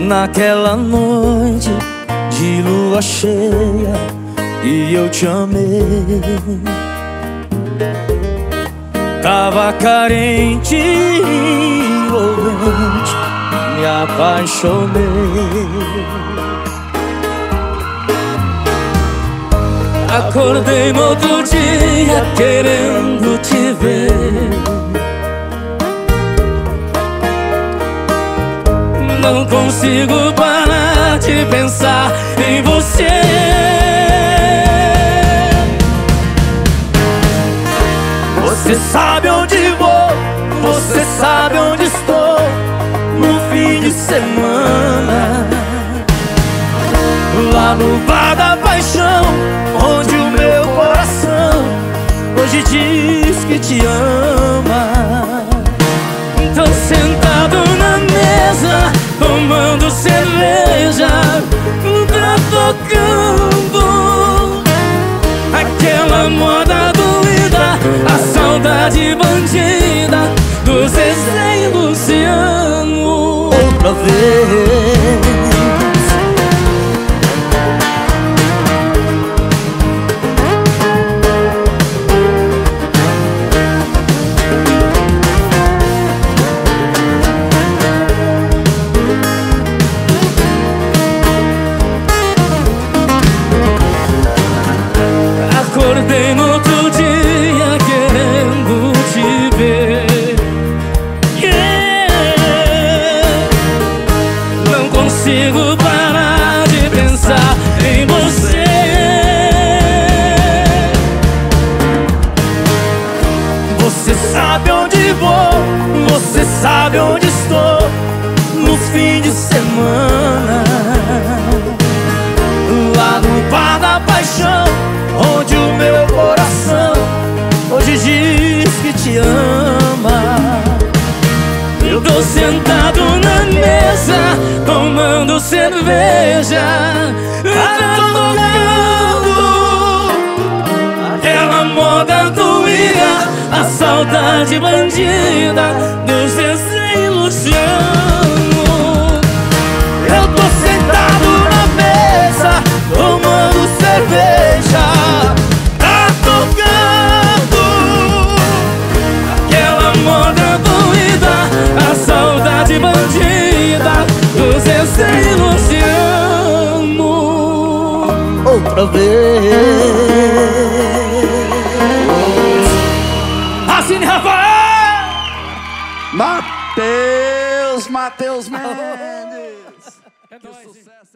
Naquela noite de lua cheia e eu te amei. Tava carente e envolvente, me apaixonei. Acordei no outro dia querendo te ver. Não consigo parar de pensar em você. Você sabe onde vou, você sabe onde estou no fim de semana, lá no bar da paixão, onde o meu coração hoje diz que te ama. Tô sentado na mesa, tomando cerveja, tá tocando aquela moda doida, a saudade bandida do Zezé e Luciano. Outra vez. Acordei no outro dia querendo te ver, yeah. Não consigo parar de pensar em você. Você sabe onde vou, você sabe onde estou no fim de semana, lá no bar da paixão, onde o meu coração hoje diz que te ama. Eu tô sentado na mesa, tomando cerveja, tá tocando aquela moda doida, a saudade bandida do Zezé e Luciano. Eu tô sentado na mesa, tomando cerveja, Zezé e Luciano. Outra vez. Assine Rafael Matheus Mendes. É do sucesso.